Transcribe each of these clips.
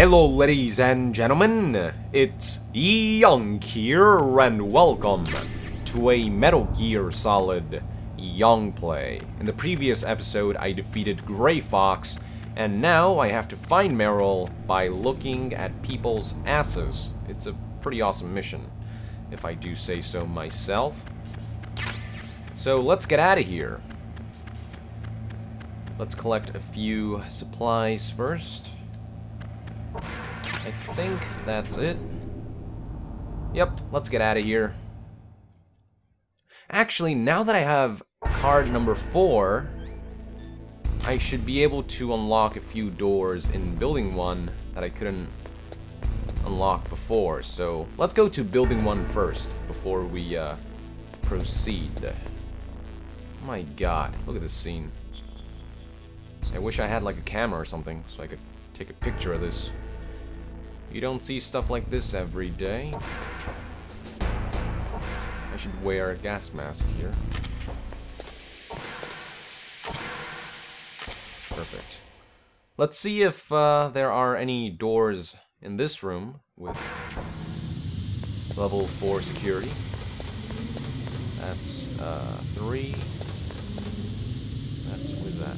Hello ladies and gentlemen, it's Young here and welcome to a Metal Gear Solid Young play. In the previous episode I defeated Grey Fox and now I have to find Meryl by looking at people's asses. It's a pretty awesome mission, if I do say so myself. So let's get out of here. Let's collect a few supplies first. I think that's it. Yep, let's get out of here. Actually, now that I have card number 4, I should be able to unlock a few doors in building 1 that I couldn't unlock before. So let's go to building 1 first before we proceed. My God, look at this scene. I wish I had like a camera or something so I could take a picture of this. You don't see stuff like this every day. I should wear a gas mask here. Perfect. Let's see if there are any doors in this room with level 4 security. That's 3. That's, what is that?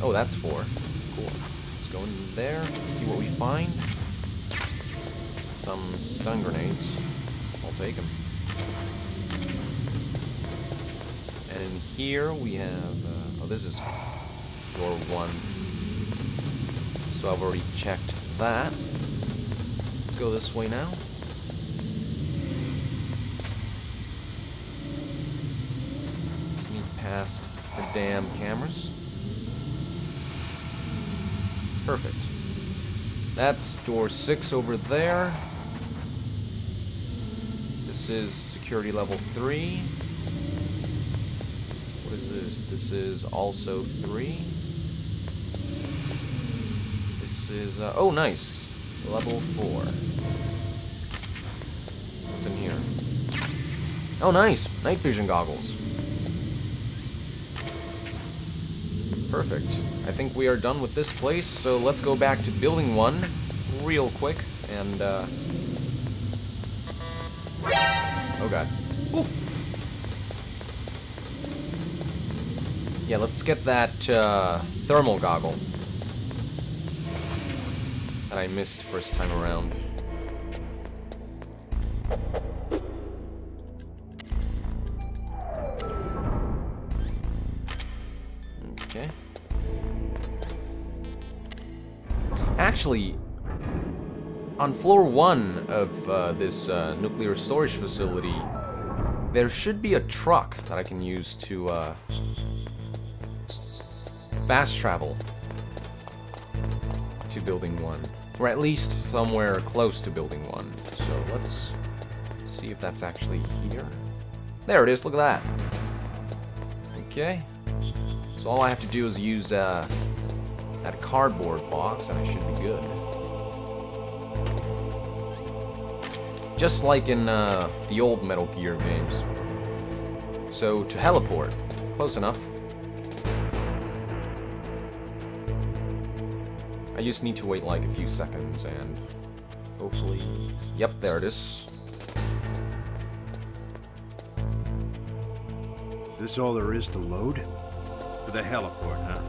Oh, that's 4. Cool. Let's go in there, see what we find. Some stun grenades. I'll take them. And in here we have... oh, this is door 1. So I've already checked that. Let's go this way now. Sneak past the damn cameras. Perfect. That's door 6 over there. This is security level 3. What is this? This is also 3. This is, oh nice! Level 4. What's in here? Oh nice! Night vision goggles. Perfect. I think we are done with this place, so let's go back to building 1 real quick and oh god. Ooh. Yeah, let's get that thermal goggle that I missed first time around. Actually, on floor 1 of this nuclear storage facility, there should be a truck that I can use to fast travel to building 1, or at least somewhere close to building 1. So let's see if that's actually here. There it is, look at that. Okay, so all I have to do is use that cardboard box and I should be good. Just like in the old Metal Gear games. So to heliport, close enough. I just need to wait like a few seconds and hopefully... Yep, there it is. Is this all there is to load? For the heliport, huh?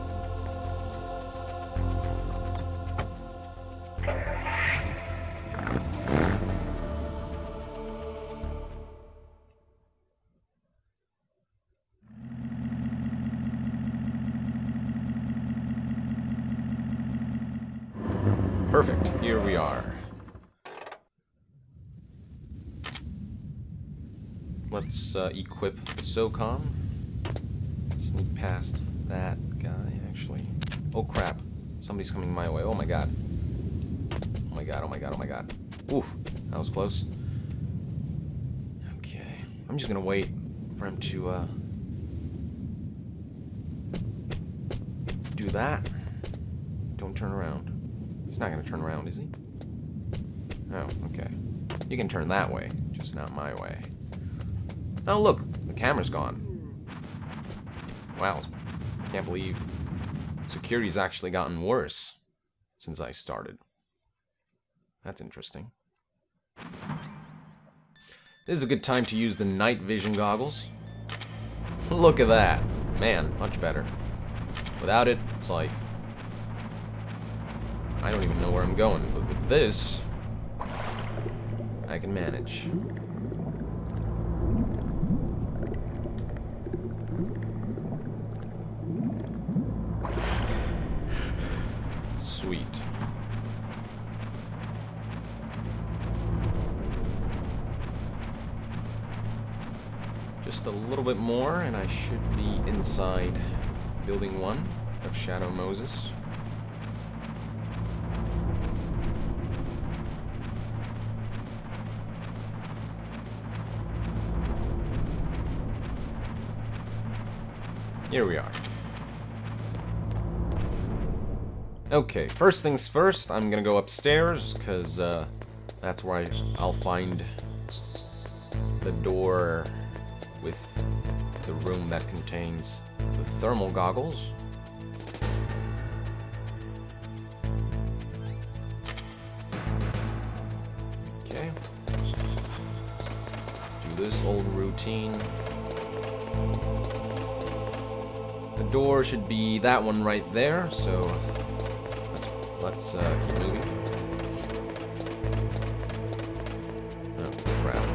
Perfect, here we are. Let's equip the SOCOM. Sneak past that guy, actually. Oh crap, somebody's coming my way, oh my god. Oh my god, oh my god, oh my god. Oof, that was close. Okay, I'm just gonna wait for him to do that. Don't turn around. He's not gonna turn around, is he? Oh, okay. You can turn that way, just not my way. Oh look, the camera's gone. Wow, can't believe security's actually gotten worse since I started. That's interesting. This is a good time to use the night vision goggles. Look at that. Man, much better. Without it, it's like... I don't even know where I'm going, but with this... I can manage. Sweet. Just a little bit more, and I should be inside Building 1 of Shadow Moses. Here we are. Okay, first things first, I'm gonna go upstairs, because that's where I'll find the door with the room that contains the thermal goggles. Okay. Do this old routine. The door should be that one right there, so let's keep moving. Oh crap, some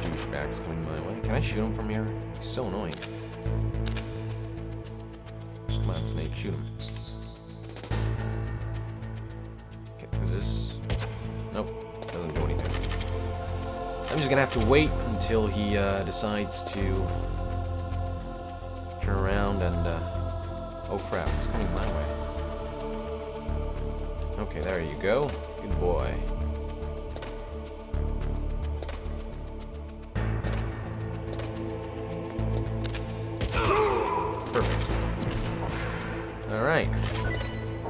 douchebags coming my way. Can I shoot him from here? He's so annoying. Come on, Snake, shoot him. Okay, is this... Nope, doesn't do anything. I'm just gonna have to wait until he decides to... turn around and, oh crap, it's coming my way. Okay, there you go. Good boy. Perfect. Alright.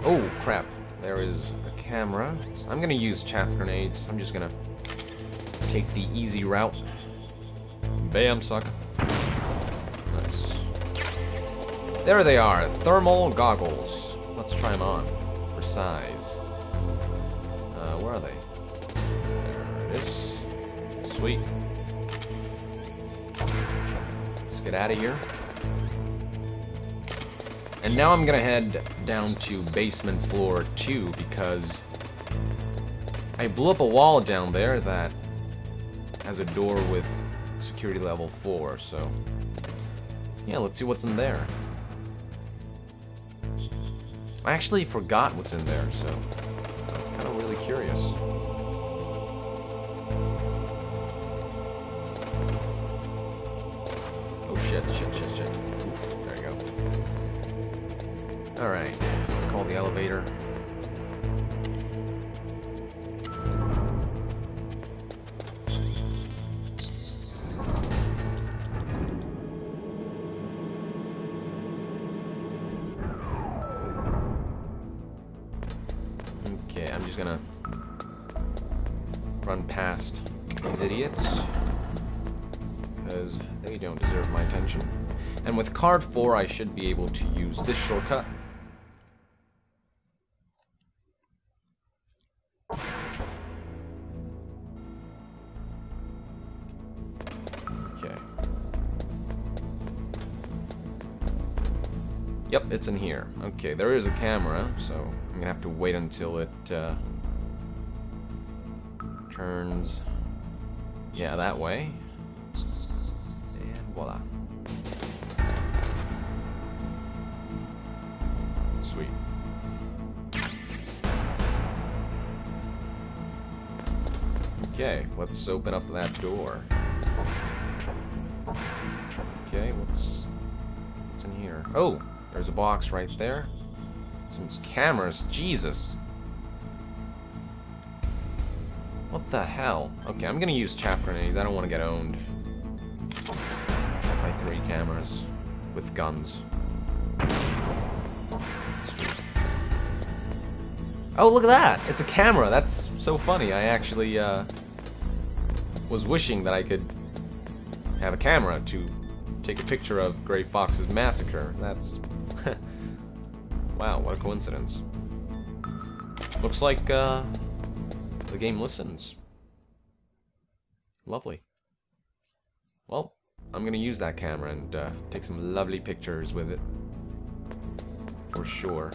Oh crap, there is a camera. I'm gonna use chaff grenades. I'm just gonna take the easy route. Bam, sucker. There they are, thermal goggles. Let's try them on for size. Where are they? There it is. Sweet. Let's get out of here. And now I'm gonna head down to basement floor 2 because I blew up a wall down there that has a door with security level 4, so yeah, let's see what's in there. I actually forgot what's in there, so I'm kind of really curious. Oh shit, shit, shit, shit. Oof, there you go. Alright, let's call the elevator. Gonna run past these idiots because they don't deserve my attention. And with card 4 I should be able to use this shortcut. Okay. Yep, it's in here. Okay, there is a camera, so I'm gonna have to wait until it turns, yeah, that way, and voila. Sweet. Okay, let's open up that door. Okay, what's in here? Oh, there's a box right there. Some cameras, Jesus. What the hell? Okay, I'm gonna use chaff grenades. I don't want to get owned by 3 cameras with guns. Oh, look at that! It's a camera. That's so funny. I actually was wishing that I could have a camera to take a picture of Grey Fox's massacre. That's wow, what a coincidence. Looks like the game listens. Lovely. Well, I'm gonna use that camera and take some lovely pictures with it. For sure.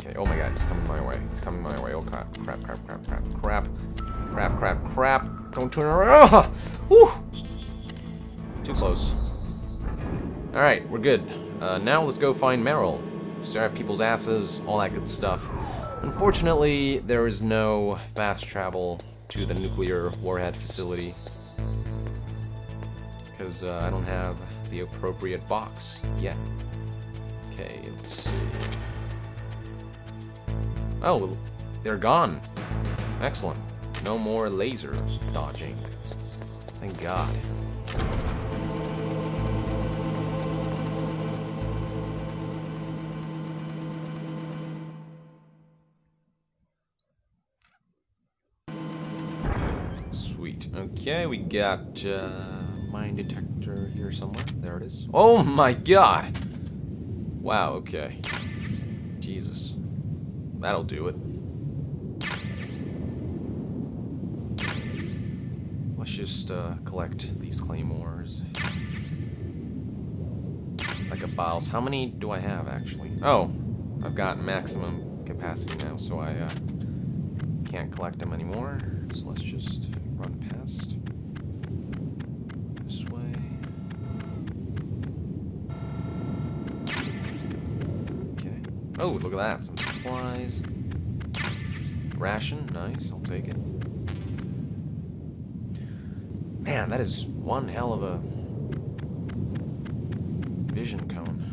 Okay, oh my god, he's coming my way. He's coming my way. Oh crap, crap, crap, crap, crap, crap. Crap, crap, crap. Don't turn around. Ah! Whew! Too close. Alright, we're good. Now let's go find Meryl. Stare at people's asses, all that good stuff. Unfortunately, there is no fast travel to the nuclear warhead facility. Because I don't have the appropriate box yet. Okay, let's see. Oh, they're gone. Excellent. No more laser dodging. Thank God. Sweet. Okay, we got mine detector here somewhere. There it is. Oh my god! Wow, okay. Jesus. That'll do it. Let's just collect these claymores. Like a boss. How many do I have, actually? Oh, I've got maximum capacity now, so I can't collect them anymore. So let's just run past. This way. Okay. Oh, look at that. Some supplies. Ration. Nice. I'll take it. Man, that is one hell of a vision cone.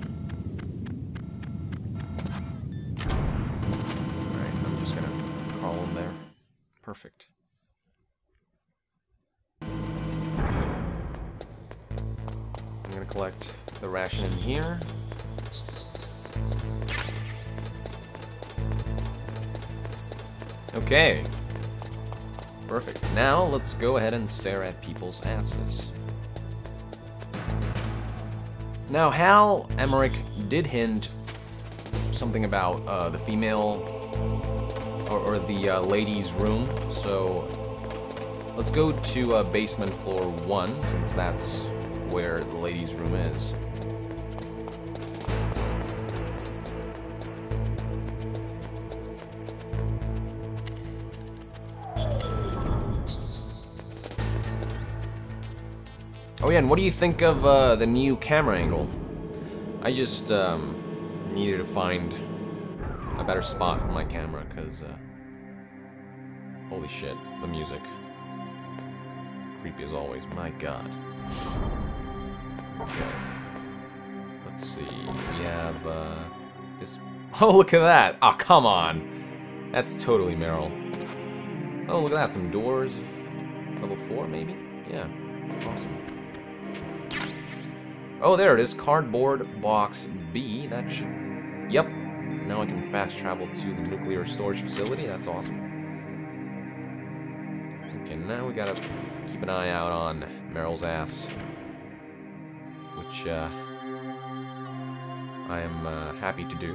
Alright, I'm just gonna crawl in there. Perfect. I'm gonna collect the ration in here. Okay. Perfect. Now, let's go ahead and stare at people's asses. Now, Hal Emmerich did hint something about the female, or the ladies' room, so let's go to basement floor 1, since that's where the ladies' room is. Oh yeah, and what do you think of the new camera angle? I just needed to find a better spot for my camera, because holy shit, the music. Creepy as always, my god. Okay. Let's see, we have this... Oh, look at that! Oh, come on! That's totally Meryl. Oh, look at that, some doors. Level 4, maybe? Yeah, awesome. Oh, there it is. Cardboard box B. That should... Yep. Now I can fast travel to the nuclear storage facility. That's awesome. Okay, now we gotta keep an eye out on Meryl's ass. Which, I am, happy to do.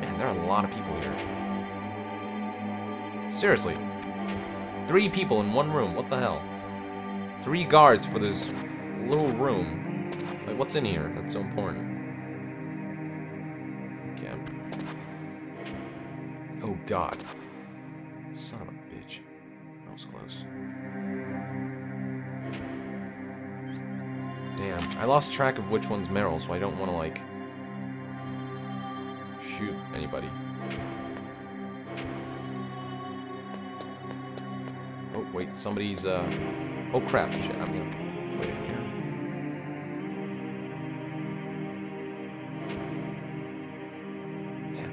Man, there are a lot of people here. Seriously. 3 people in one room. What the hell? 3 guards for this little room. Like, what's in here? That's so important. Okay. Oh, God. Son of a bitch. That was close. Damn. I lost track of which one's Meryl, so I don't want to, like, shoot anybody. Wait, somebody's, oh crap, shit, I'm gonna wait in here. Damn.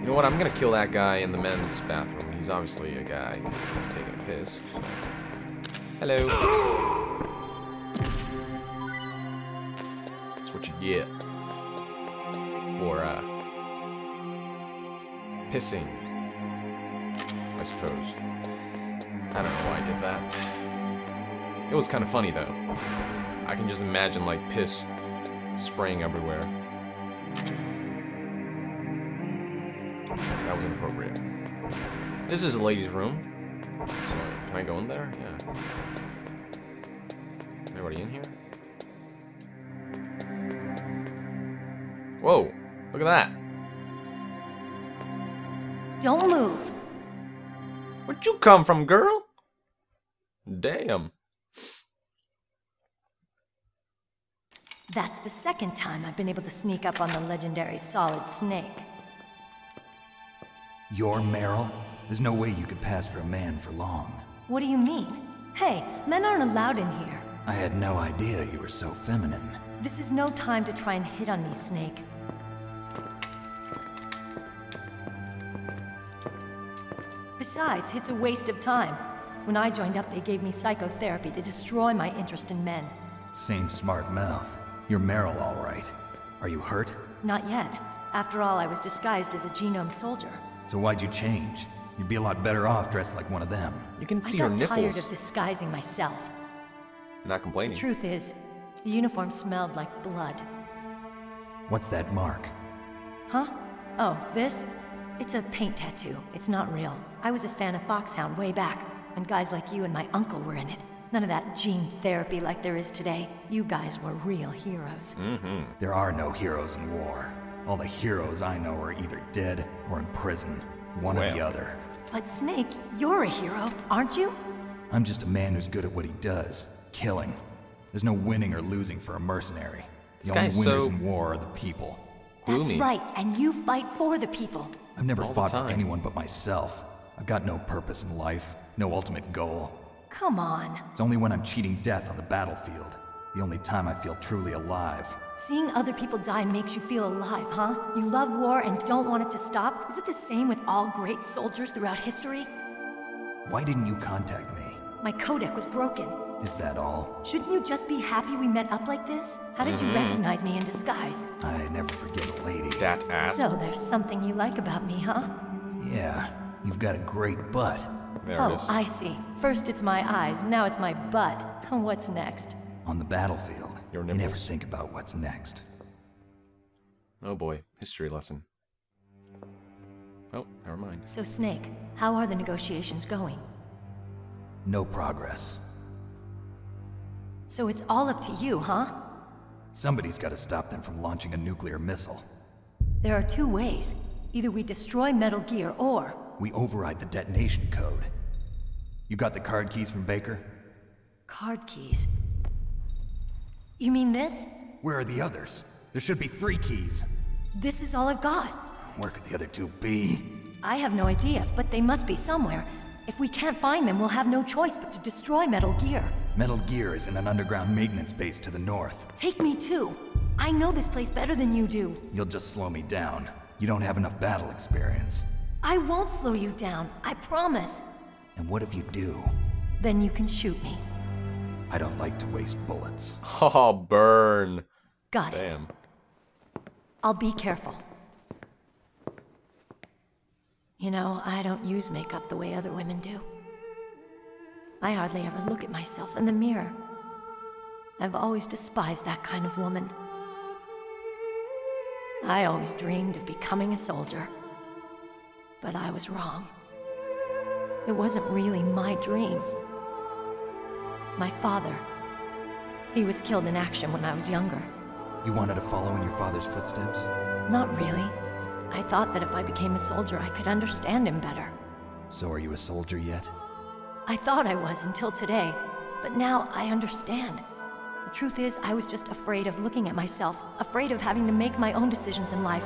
You know what, I'm gonna kill that guy in the men's bathroom. He's obviously a guy, because he's taking a piss. So. Hello. That's what you get. for pissing, I suppose. I don't know why I did that. It was kind of funny though. I can just imagine like piss spraying everywhere. That was inappropriate. This is a ladies' room. So, can I go in there? Yeah. Everybody in here? Whoa! Look at that! Don't move! Where'd you come from, girl? Damn. That's the second time I've been able to sneak up on the legendary Solid Snake. You're Meryl? There's no way you could pass for a man for long. What do you mean? Hey, men aren't allowed in here. I had no idea you were so feminine. This is no time to try and hit on me, Snake. Besides, it's a waste of time. When I joined up, they gave me psychotherapy to destroy my interest in men. Same smart mouth. You're Meryl, all right. Are you hurt? Not yet. After all, I was disguised as a genome soldier. So why'd you change? You'd be a lot better off dressed like one of them. You can see her nipples. I got tired of disguising myself. Not complaining. The truth is, the uniform smelled like blood. What's that mark? Huh? Oh, this? It's a paint tattoo. It's not real. I was a fan of Foxhound way back, when guys like you and my uncle were in it. None of that gene therapy like there is today. You guys were real heroes. Mm-hmm. There are no heroes in war. All the heroes I know are either dead or in prison. One or the other. But Snake, you're a hero, aren't you? I'm just a man who's good at what he does. Killing. There's no winning or losing for a mercenary. The only winners in war are the people. That's right, and you fight for the people. I've never fought for anyone but myself. I've got no purpose in life, no ultimate goal. Come on. It's only when I'm cheating death on the battlefield. The only time I feel truly alive. Seeing other people die makes you feel alive, huh? You love war and don't want it to stop? Is it the same with all great soldiers throughout history? Why didn't you contact me? My codec was broken. Is that all? Shouldn't you just be happy we met up like this? How did you recognize me in disguise? I never forget a lady. That ass. So there's something you like about me, huh? Yeah, you've got a great butt. There it is. I see. First it's my eyes, now it's my butt. What's next? On the battlefield, you never think about what's next. Oh boy, history lesson. Oh, never mind. So Snake, how are the negotiations going? No progress. So it's all up to you, huh? Somebody's got to stop them from launching a nuclear missile. There are two ways. Either we destroy Metal Gear or... we override the detonation code. You got the card keys from Baker? Card keys? You mean this? Where are the others? There should be 3 keys. This is all I've got. Where could the other 2 be? I have no idea, but they must be somewhere. If we can't find them, we'll have no choice but to destroy Metal Gear. Metal Gear is in an underground maintenance base to the north. Take me too. I know this place better than you do. You'll just slow me down. You don't have enough battle experience. I won't slow you down, I promise. And what if you do? Then you can shoot me. I don't like to waste bullets. Oh, burn. Got it. Damn. I'll be careful. You know, I don't use makeup the way other women do. I hardly ever look at myself in the mirror. I've always despised that kind of woman. I always dreamed of becoming a soldier. But I was wrong. It wasn't really my dream. My father, he was killed in action when I was younger. You wanted to follow in your father's footsteps? Not really. I thought that if I became a soldier, I could understand him better. So are you a soldier yet? I thought I was until today, but now I understand. The truth is, I was just afraid of looking at myself, afraid of having to make my own decisions in life.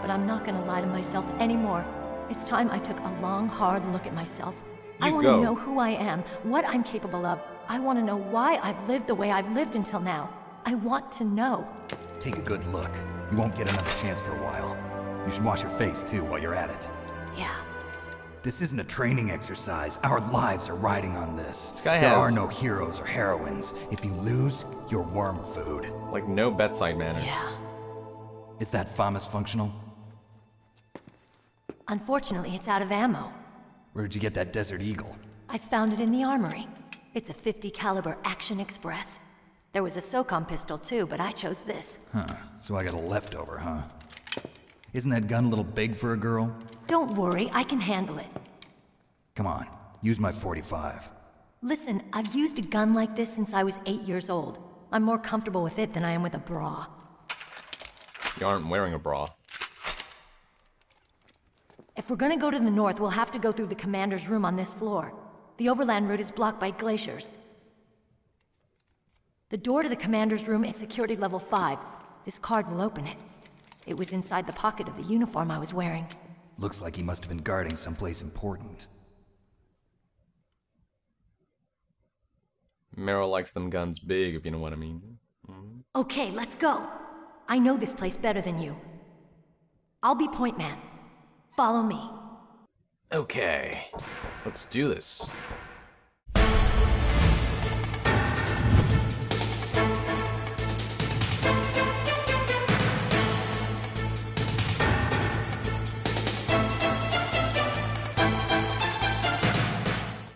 But I'm not gonna lie to myself anymore. It's time I took a long, hard look at myself. I want to know who I am, what I'm capable of. I want to know why I've lived the way I've lived until now. I want to know. Take a good look. You won't get another chance for a while. You should wash your face, too, while you're at it. Yeah. This isn't a training exercise. Our lives are riding on this. There are no heroes or heroines. If you lose, you're worm food. Like, no bedside manners. Yeah. Is that Famas functional? Unfortunately, it's out of ammo. Where'd you get that Desert Eagle? I found it in the armory. It's a .50 caliber Action Express. There was a SOCOM pistol too, but I chose this. Huh, so I got a leftover, huh? Isn't that gun a little big for a girl? Don't worry, I can handle it. Come on, use my .45. Listen, I've used a gun like this since I was 8 years old. I'm more comfortable with it than I am with a bra. You aren't wearing a bra. If we're gonna go to the north, we'll have to go through the commander's room on this floor. The overland route is blocked by glaciers. The door to the commander's room is security level 5. This card will open it. It was inside the pocket of the uniform I was wearing. Looks like he must have been guarding someplace important. Meryl likes them guns big, if you know what I mean. Okay, let's go. I know this place better than you. I'll be point man. Follow me. Okay. Let's do this.